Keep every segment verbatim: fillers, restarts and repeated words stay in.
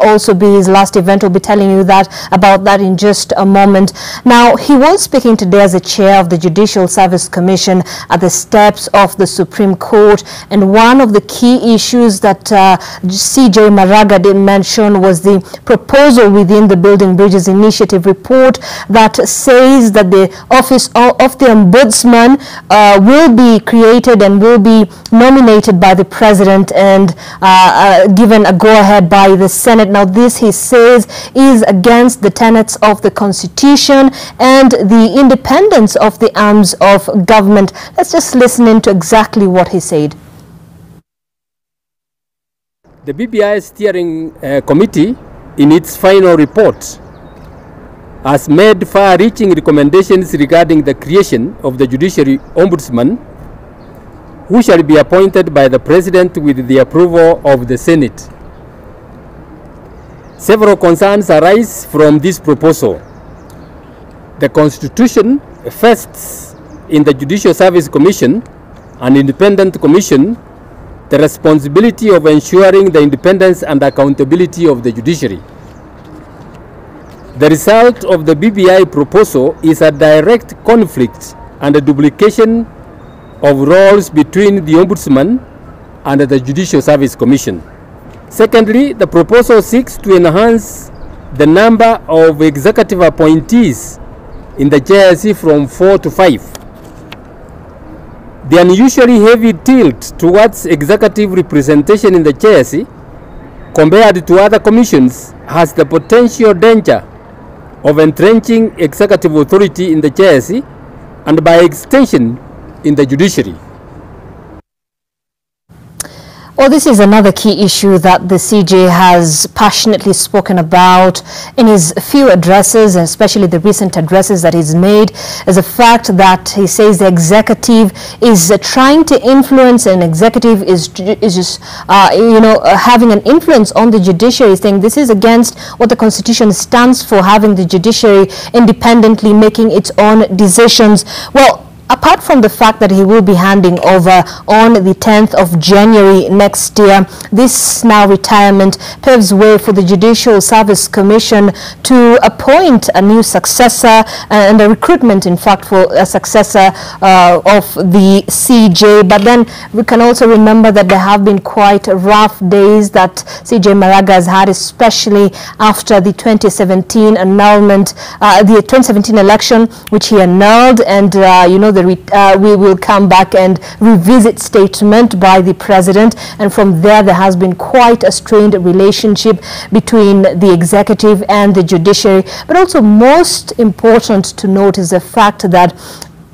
also be his last event. We'll be telling you that about that in just a moment. Now, he was speaking today as the chair of the Judicial Service Commission at the steps of the Supreme Court, and one of the key issues that uh, C J Maraga did mention was the proposal within the Building Bridges Initiative report that says that the office of the Ombudsman uh, will be created and will be nominated by the President and uh, uh, given a go-ahead by the Senate. Now, this, he says, is against the tenets of the Constitution and the independence of the arms of government. Let's just listen in to exactly what he said. The B B I Steering uh, Committee, in its final report, has made far-reaching recommendations regarding the creation of the Judiciary Ombudsman, who shall be appointed by the President with the approval of the Senate. Several concerns arise from this proposal. The Constitution vests in the Judicial Service Commission, an independent commission, the responsibility of ensuring the independence and accountability of the judiciary. The result of the B B I proposal is a direct conflict and a duplication of roles between the Ombudsman and the Judicial Service Commission. Secondly, the proposal seeks to enhance the number of executive appointees in the J S C from four to five. The unusually heavy tilt towards executive representation in the J S C compared to other commissions has the potential danger of entrenching executive authority in the J S C and, by extension, in the judiciary. Well, this is another key issue that the C J has passionately spoken about in his few addresses, and especially the recent addresses that he's made, as a fact that he says the executive is uh, trying to influence, and executive is is just uh, you know uh, having an influence on the judiciary, saying this is against what the Constitution stands for, having the judiciary independently making its own decisions. Well, apart from the fact that he will be handing over on the tenth of January next year, this now retirement paves way for the Judicial Service Commission to appoint a new successor and a recruitment, in fact, for a successor uh, of the C J. But then we can also remember that there have been quite rough days that C J Maraga has had, especially after the twenty seventeen annulment, uh, the twenty seventeen election, which he annulled, and uh, you know the. Uh, we will come back and revisit statement by the president, and from there there has been quite a strained relationship between the executive and the judiciary. But also most important to note is the fact that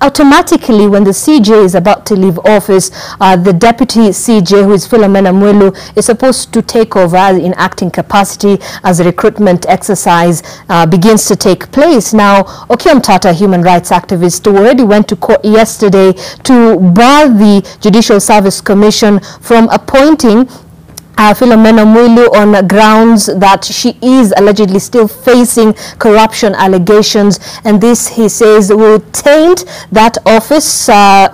automatically, when the C J is about to leave office, uh, the deputy C J, who is Philomena Mwilu, is supposed to take over in acting capacity as the recruitment exercise uh, begins to take place. Now, Okiom Tata, human rights activist, who already went to court yesterday to bar the Judicial Service Commission from appointing Uh, Philomena Mwilu on grounds that she is allegedly still facing corruption allegations, and this, he says, will taint that office uh,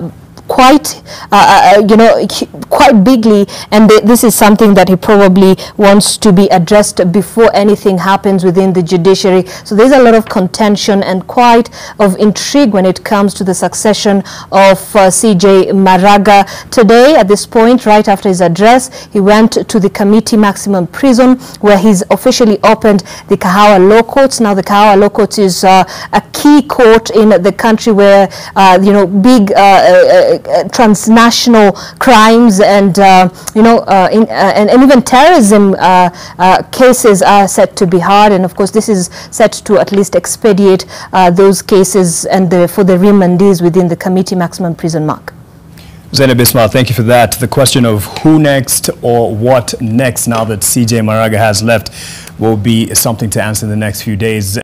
quite, uh, you know, quite bigly, and th this is something that he probably wants to be addressed before anything happens within the judiciary. So there's a lot of contention and quite of intrigue when it comes to the succession of uh, C J Maraga. Today, at this point, right after his address, he went to the Committee Maximum Prison, where he's officially opened the Kahawa Law Courts. Now, the Kahawa Law Courts is uh, a key court in the country where, uh, you know, big uh, uh, Uh, transnational crimes and uh, you know uh, in, uh, and, and even terrorism uh, uh, cases are set to be hard, and of course this is set to at least expedite uh, those cases and the, for the remandees within the Committee Maximum Prison. Mark. Zainab Ismail, thank you for that. The question of who next or what next now that C J Maraga has left will be something to answer in the next few days.